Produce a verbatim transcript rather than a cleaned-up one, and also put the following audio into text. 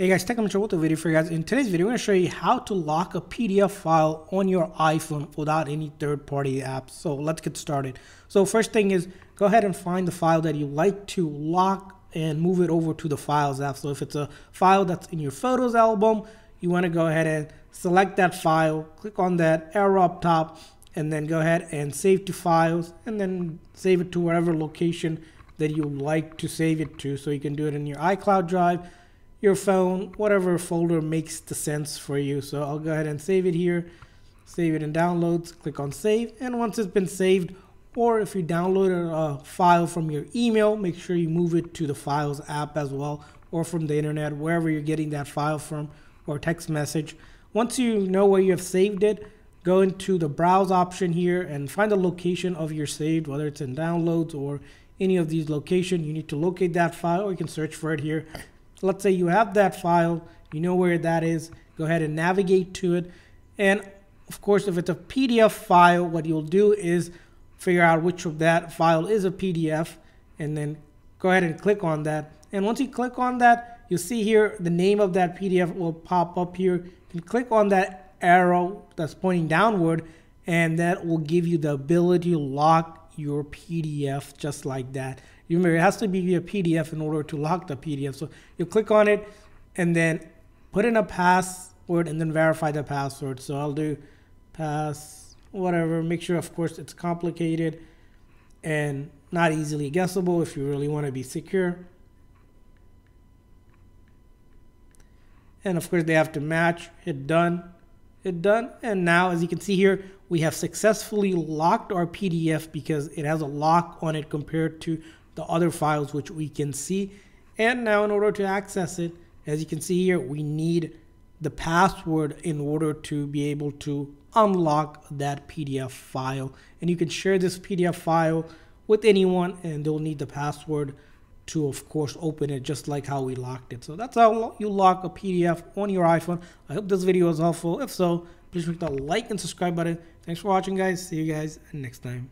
Hey guys, Technomentary with a video for you guys. In today's video, I'm going to show you how to lock a P D F file on your iPhone without any third-party apps. So let's get started. So first thing is, go ahead and find the file that you like to lock and move it over to the Files app. So if it's a file that's in your Photos album, you want to go ahead and select that file, click on that arrow up top, and then go ahead and save to Files, and then save it to whatever location that you like to save it to. So you can do it in your iCloud drive, your phone, whatever folder makes the sense for you. So I'll go ahead and save it here, save it in downloads, click on save. And once it's been saved, or if you downloaded a file from your email, make sure you move it to the Files app as well, or from the internet, wherever you're getting that file from, or text message. Once you know where you have saved it, go into the browse option here and find the location of your saved, whether it's in downloads or any of these locations. You need to locate that file, or you can search for it here. Let's say you have that file, you know where that is, go ahead and navigate to it. And of course, if it's a P D F file, what you'll do is figure out which of that file is a P D F, and then go ahead and click on that. And once you click on that, you'll see here the name of that P D F will pop up here. You can click on that arrow that's pointing downward, and that will give you the ability to lock your P D F just like that. You remember, it has to be a P D F in order to lock the P D F. So you click on it and then put in a password and then verify the password. So I'll do pass, whatever. Make sure, of course, it's complicated and not easily guessable if you really want to be secure. And of course, they have to match. Hit done. Hit done. And now, as you can see here, we have successfully locked our P D F because it has a lock on it compared to the other files which we can see. And now, in order to access it, as you can see here, we need the password in order to be able to unlock that P D F file. And you can share this P D F file with anyone, and they'll need the password to, of course, open it, just like how we locked it. So that's how you lock a P D F on your iPhone. I hope this video was helpful. If so, please click the like and subscribe button. Thanks for watching, guys. See you guys next time.